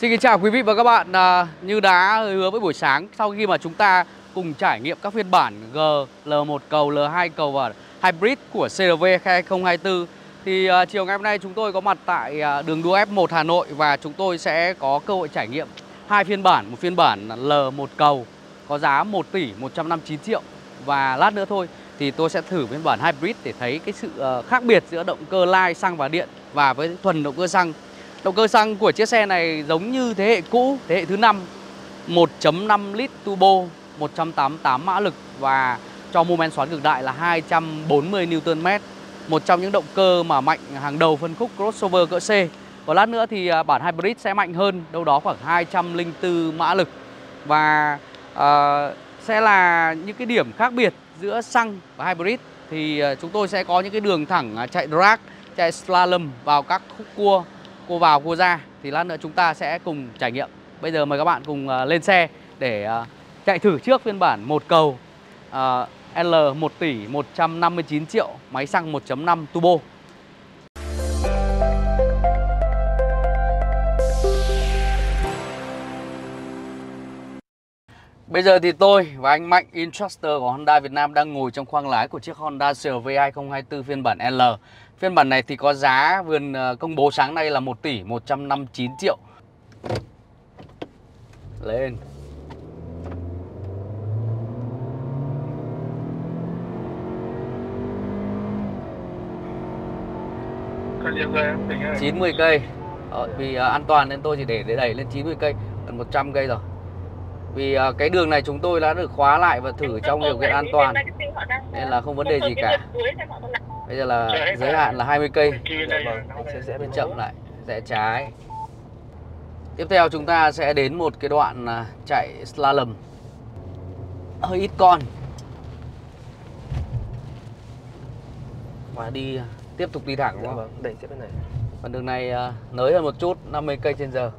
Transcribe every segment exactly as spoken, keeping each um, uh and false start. Xin kính chào quý vị và các bạn. À, như đã hứa với buổi sáng, sau khi mà chúng ta cùng trải nghiệm các phiên bản G, L một cầu, L hai cầu và Hybrid của xê rờ vê hai không hai tư thì à, chiều ngày hôm nay chúng tôi có mặt tại à, đường đua F một Hà Nội và chúng tôi sẽ có cơ hội trải nghiệm hai phiên bản, một phiên bản L một cầu có giá một tỷ một trăm năm mươi chín triệu và lát nữa thôi thì tôi sẽ thử phiên bản Hybrid để thấy cái sự à, khác biệt giữa động cơ lai xăng và điện và với thuần động cơ xăng. Động cơ xăng của chiếc xe này giống như thế hệ cũ, thế hệ thứ năm, một chấm năm lít turbo, một trăm tám mươi tám mã lực và cho mô men xoắn cực đại là hai trăm bốn mươi niu-tơn mét. Một trong những động cơ mà mạnh hàng đầu phân khúc crossover cỡ C. Và lát nữa thì bản Hybrid sẽ mạnh hơn, đâu đó khoảng hai trăm lẻ bốn mã lực. Và uh, sẽ là những cái điểm khác biệt giữa xăng và Hybrid. Thì uh, chúng tôi sẽ có những cái đường thẳng chạy drag, chạy slalom vào các khúc cua. Cô vào cô ra thì lát nữa chúng ta sẽ cùng trải nghiệm. Bây giờ mời các bạn cùng lên xe để chạy thử trước phiên bản một cầu L một tỷ một trăm năm mươi chín triệu, máy xăng một chấm năm turbo. Bây giờ thì tôi và anh Mạnh Instructor của Honda Việt Nam đang ngồi trong khoang lái của chiếc Honda xê rờ-V hai không hai tư phiên bản L. Phiên bản này thì có giá vừa công bố sáng nay là một tỷ một trăm năm mươi chín triệu. Lên. chín mươi cây. Ờ, vì an toàn nên tôi chỉ để đẩy lên chín mươi cây, gần một trăm cây rồi. Vì cái đường này chúng tôi đã được khóa lại và thử trong điều kiện an toàn nên là không vấn đề gì cả. Bây giờ là giới hạn là hai mươi cây. Sẽ sẽ bên chậm lại, rẽ trái. Tiếp theo chúng ta sẽ đến một cái đoạn chạy slalom hơi ít con và đi tiếp tục đi thẳng đúng không? Đẩy tiếp bên này. Còn đường này nới hơn một chút, năm mươi cây trên giờ.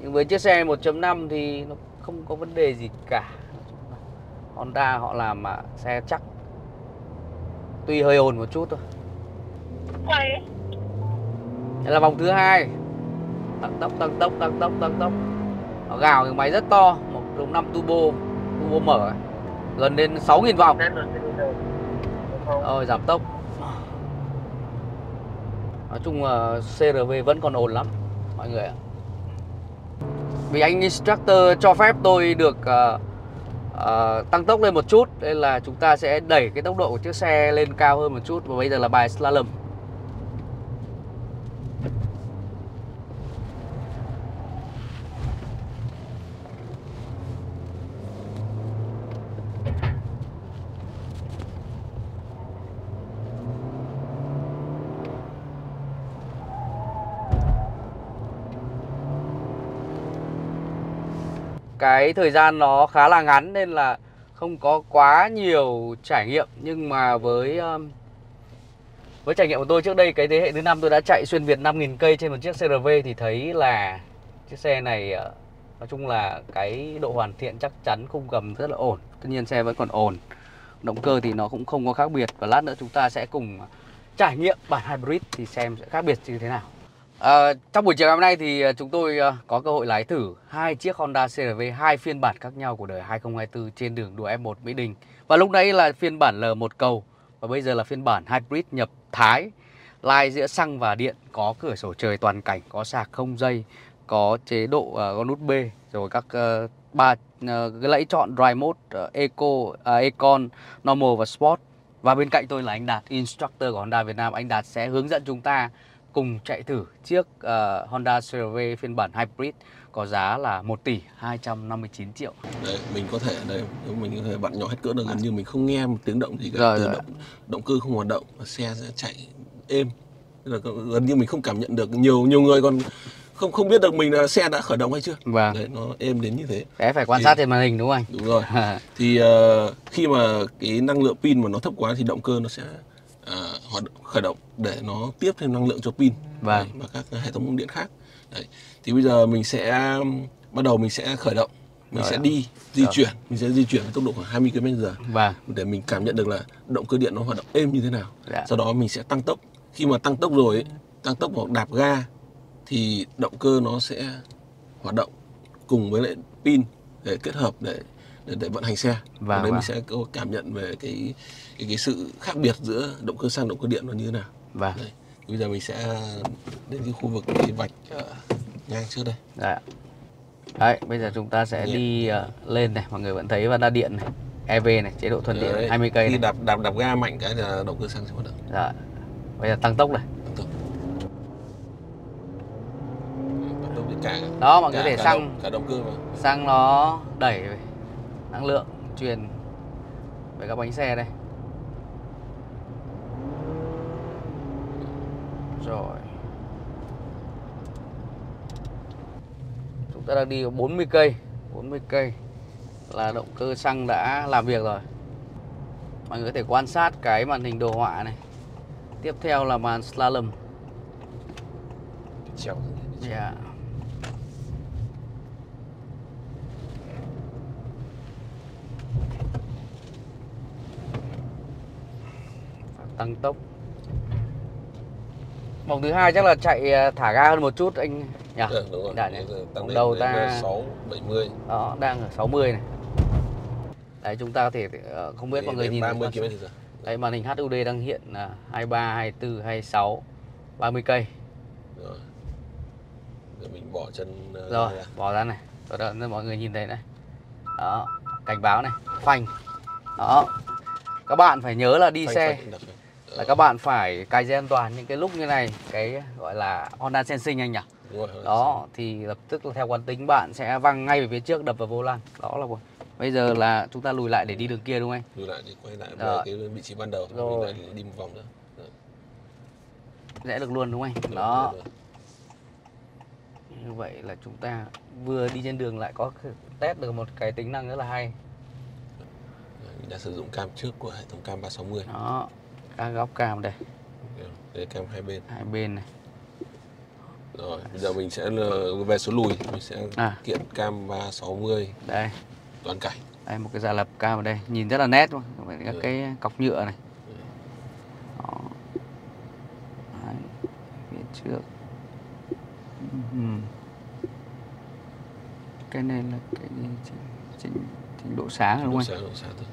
Nhưng với chiếc xe một chấm năm thì nó không có vấn đề gì cả. Honda họ làm mà xe chắc. Tuy hơi ồn một chút thôi. Quay. Đây là vòng thứ hai. Tăng tốc, tăng tốc, tăng tốc, tăng tốc. Nó gào cái máy rất to, một chấm năm turbo, turbo mở. Gần đến sáu nghìn vòng. Rồi giảm tốc. Nói chung là xê rờ vê vẫn còn ồn lắm mọi người ạ. Vì anh instructor cho phép tôi được uh, uh, tăng tốc lên một chút nên là chúng ta sẽ đẩy cái tốc độ của chiếc xe lên cao hơn một chút. Và bây giờ là bài slalom. Cái thời gian nó khá là ngắn nên là không có quá nhiều trải nghiệm. Nhưng mà với với trải nghiệm của tôi trước đây, cái thế hệ thứ năm tôi đã chạy xuyên Việt năm nghìn cây trên một chiếc xê rờ-V thì thấy là chiếc xe này nói chung là cái độ hoàn thiện chắc chắn, khung gầm rất là ổn. Tuy nhiên xe vẫn còn ổn. Động cơ thì nó cũng không có khác biệt. Và lát nữa chúng ta sẽ cùng trải nghiệm bản Hybrid thì xem sẽ khác biệt như thế nào. À, trong buổi chiều ngày hôm nay thì chúng tôi có cơ hội lái thử hai chiếc Honda xê rờ-V, hai phiên bản khác nhau của đời hai không hai tư trên đường đua F một Mỹ Đình. Và lúc nãy là phiên bản L một cầu và bây giờ là phiên bản Hybrid nhập Thái, lai giữa xăng và điện, có cửa sổ trời toàn cảnh, có sạc không dây, có chế độ uh, có nút B, rồi các uh, ba uh, cái lẫy chọn Drive Mode, uh, Eco, uh, Econ, Normal và Sport. Và bên cạnh tôi là anh Đạt, instructor của Honda Việt Nam. Anh Đạt sẽ hướng dẫn chúng ta cùng chạy thử chiếc uh, Honda xê rờ-V phiên bản Hybrid có giá là một tỷ hai trăm năm mươi chín triệu. Đấy, mình có thể đây, mình có thể bạn nhỏ hết cỡ được, gần như mình không nghe một tiếng động gì cả. Rồi, rồi. Động, động cơ không hoạt động và xe sẽ chạy êm. Tức là gần như mình không cảm nhận được. Nhiều nhiều người còn không không biết được mình là xe đã khởi động hay chưa. Vâng. Đấy, nó êm đến như thế. Đấy, phải quan thì, sát trên màn hình đúng không anh? Đúng rồi. Thì uh, khi mà cái năng lượng pin mà nó thấp quá thì động cơ nó sẽ À, hoạt động, khởi động để nó tiếp thêm năng lượng cho pin và và các hệ thống điện khác. Đấy. Thì bây giờ mình sẽ bắt đầu mình sẽ khởi động, mình Đấy sẽ à. đi di Đấy. chuyển, mình sẽ di chuyển với tốc độ khoảng hai mươi ki lô mét trên giờ để mình cảm nhận được là động cơ điện nó hoạt động êm như thế nào. Đấy. Sau đó mình sẽ tăng tốc. Khi mà tăng tốc rồi, tăng tốc hoặc đạp ga thì động cơ nó sẽ hoạt động cùng với lại pin để kết hợp để để, để vận hành xe. Và đấy, và mình sẽ có cảm nhận về cái, cái cái sự khác biệt giữa động cơ xăng, động cơ điện nó như thế nào. Và đây, bây giờ mình sẽ đến cái khu vực cái vạch ngang trước đây. Dạ. Đấy, bây giờ chúng ta sẽ Nhiệt. đi uh, lên này, mọi người vẫn thấy và đa điện này, e vê này, chế độ thuần điện đấy, hai mươi cây này. Khi đạp, đạp, đạp ga mạnh cái là động cơ xăng sẽ hoạt động. Dạ. Bây giờ tăng tốc này. Tăng tốc. Tăng tốc cả, đó, mọi người để cả xăng động, cả động cơ mà. Xăng nó đẩy năng lượng truyền về các bánh xe đây. Rồi. Chúng ta đang đi bốn mươi cây, bốn mươi cây là động cơ xăng đã làm việc rồi. Mọi người có thể quan sát cái màn hình đồ họa này. Tiếp theo là màn slalom. Yeah. Tăng tốc. Vòng thứ hai chắc là chạy thả ga hơn một chút anh nhỉ? Ừ, đúng rồi. Đấy, tăng đầu ta sáu bảy mươi. Đó, đang ở sáu mươi này. Đấy, chúng ta có thể không biết đấy, mọi người nhìn ba mươi ki lô mét. Đấy, màn hình hát u đê đang hiện là hai ba, hai tư, hai sáu, ba mươi cây. Rồi. Rồi mình bỏ chân rồi, ra. bỏ ra này. Rồi đó, mọi người nhìn thấy này. Đó, cảnh báo này, phanh. Đó. Các bạn phải nhớ là đi phanh, xe phanh, là các bạn phải cài dây an toàn những cái lúc như này, cái gọi là Honda Sensing anh nhỉ? Đúng rồi, đó thì lập tức theo quán tính bạn sẽ văng ngay về phía trước, đập vào vô lăng. Đó là bây giờ là chúng ta lùi lại để đi đường kia đúng không anh? Lùi lại để quay lại về cái vị trí ban đầu rồi lại đi một vòng nữa. Đó. Rẽ được luôn đúng không anh? Đó. Đó. Như vậy là chúng ta vừa đi trên đường lại có test được một cái tính năng rất là hay. Mình đã sử dụng cam trước của hệ thống cam ba sáu mươi. Đó. Các góc cam đây. Đây cam hai bên. Hai bên này. Rồi, bây giờ mình sẽ về số lùi, mình sẽ à. kiện cam ba sáu mươi. Đây. Toàn cảnh. Đây một cái giả lập cam ở đây, nhìn rất là nét luôn, các cái cọc nhựa này. Đó. Đấy, phía trước. Ừ. Cái này là cái chỉnh chỉnh, chỉnh độ sáng đúng không? Độ sáng, độ sáng thôi.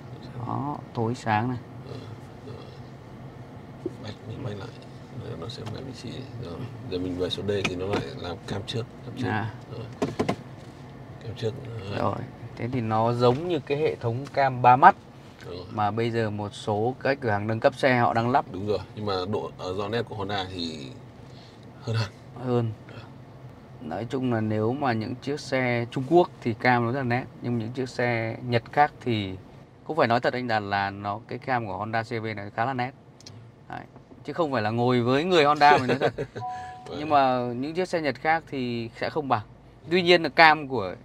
Đó, tối sáng này. Bách, mình bách lại, rồi nó sẽ về vị trí. Rồi, giờ mình về số D thì nó lại làm cam trước, cam trước. À. Rồi. Cam trước. Rồi. Rồi, thế thì nó giống như cái hệ thống cam ba mắt. Rồi. Mà bây giờ một số các cửa hàng nâng cấp xe họ đang lắp. Đúng rồi, nhưng mà độ ở do nét của Honda thì hơn hẳn. Hơn. Rồi. Nói chung là nếu mà những chiếc xe Trung Quốc thì cam nó rất là nét, nhưng những chiếc xe Nhật khác thì cũng phải nói thật anh Đạt là nó cái cam của Honda xê vê này khá là nét. Đấy. Chứ không phải là ngồi với người Honda mình nói thật. Nhưng mà những chiếc xe Nhật khác thì sẽ không bằng. Tuy nhiên là cam của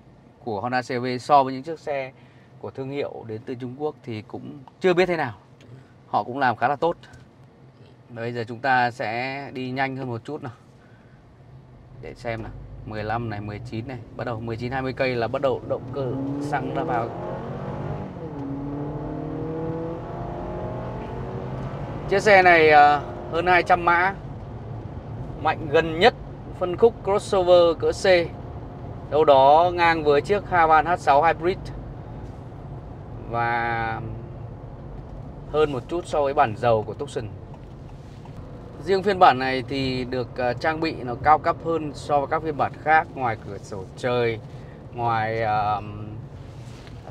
của Honda xê vê so với những chiếc xe của thương hiệu đến từ Trung Quốc thì cũng chưa biết thế nào. Họ cũng làm khá là tốt. Bây giờ chúng ta sẽ đi nhanh hơn một chút nào. Để xem nào, mười lăm này, mười chín này, bắt đầu mười chín hai mươi cây là bắt đầu động cơ xăng đã vào. Chiếc xe này hơn hai trăm mã, mạnh gần nhất phân khúc crossover cỡ C, đâu đó ngang với chiếc Haval H sáu Hybrid và hơn một chút so với bản dầu của Tucson. Riêng phiên bản này thì được trang bị nó cao cấp hơn so với các phiên bản khác, ngoài cửa sổ trời, ngoài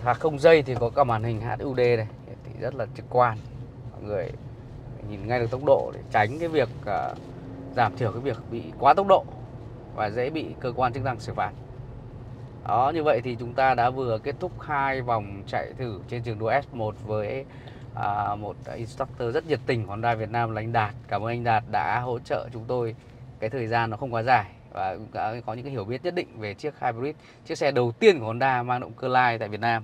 hạt không dây thì có cả màn hình hát u đê này, thì rất là trực quan, mọi người nhìn ngay được tốc độ để tránh cái việc uh, giảm thiểu cái việc bị quá tốc độ và dễ bị cơ quan chức năng xử phạt. Đó, như vậy thì chúng ta đã vừa kết thúc hai vòng chạy thử trên trường đua F một với uh, một instructor rất nhiệt tình Honda Việt Nam là anh Đạt. Cảm ơn anh Đạt đã hỗ trợ chúng tôi cái thời gian nó không quá dài và đã có những cái hiểu biết nhất định về chiếc Hybrid, chiếc xe đầu tiên của Honda mang động cơ Line tại Việt Nam.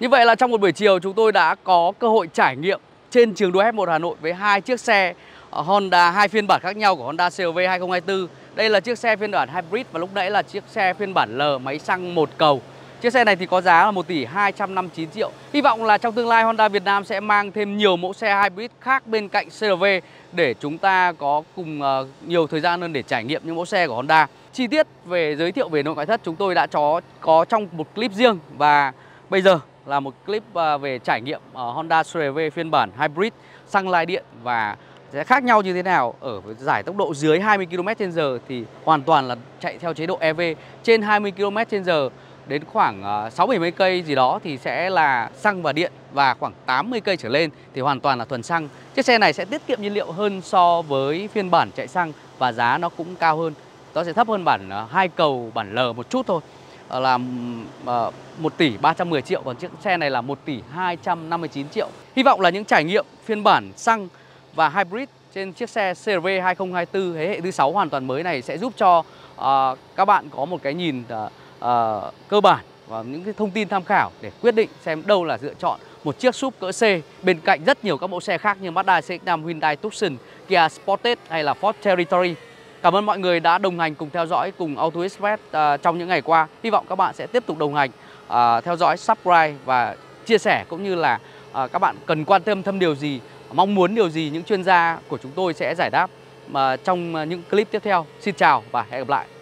Như vậy là trong một buổi chiều chúng tôi đã có cơ hội trải nghiệm trên trường đua F một Hà Nội với hai chiếc xe Honda, hai phiên bản khác nhau của Honda xê rờ-V hai không hai tư. Đây là chiếc xe phiên bản Hybrid và lúc nãy là chiếc xe phiên bản L máy xăng một cầu. Chiếc xe này thì có giá là một tỷ hai trăm năm mươi chín triệu. Hy vọng là trong tương lai Honda Việt Nam sẽ mang thêm nhiều mẫu xe hybrid khác bên cạnh xê rờ-V để chúng ta có cùng nhiều thời gian hơn để trải nghiệm những mẫu xe của Honda. Chi tiết về giới thiệu về nội ngoại thất chúng tôi đã có, có trong một clip riêng, và bây giờ là một clip về trải nghiệm Honda xê rờ-V phiên bản hybrid xăng lai điện và sẽ khác nhau như thế nào. Ở giải tốc độ dưới hai mươi ki lô mét trên giờ thì hoàn toàn là chạy theo chế độ e vê, trên hai mươi ki lô mét trên giờ đến khoảng sáu bảy mươi cây gì đó thì sẽ là xăng và điện, và khoảng tám mươi cây trở lên thì hoàn toàn là thuần xăng. Chiếc xe này sẽ tiết kiệm nhiên liệu hơn so với phiên bản chạy xăng và giá nó cũng cao hơn. Nó sẽ thấp hơn bản hai cầu, bản L một chút thôi, là một tỷ ba trăm mười triệu, còn chiếc xe này là một tỷ hai trăm năm mươi chín triệu. Hy vọng là những trải nghiệm phiên bản xăng và hybrid trên chiếc xe xê rờ-V hai không hai tư thế hệ thứ sáu hoàn toàn mới này sẽ giúp cho uh, các bạn có một cái nhìn uh, uh, cơ bản và những cái thông tin tham khảo để quyết định xem đâu là lựa chọn một chiếc ét u vê cỡ C bên cạnh rất nhiều các mẫu xe khác như Mazda xê ích năm, Hyundai Tucson, Kia Sportage hay là Ford Territory. Cảm ơn mọi người đã đồng hành cùng theo dõi cùng Auto Express uh, trong những ngày qua. Hy vọng các bạn sẽ tiếp tục đồng hành, uh, theo dõi, subscribe và chia sẻ, cũng như là uh, các bạn cần quan tâm thâm điều gì, mong muốn điều gì, những chuyên gia của chúng tôi sẽ giải đáp uh, trong những clip tiếp theo. Xin chào và hẹn gặp lại.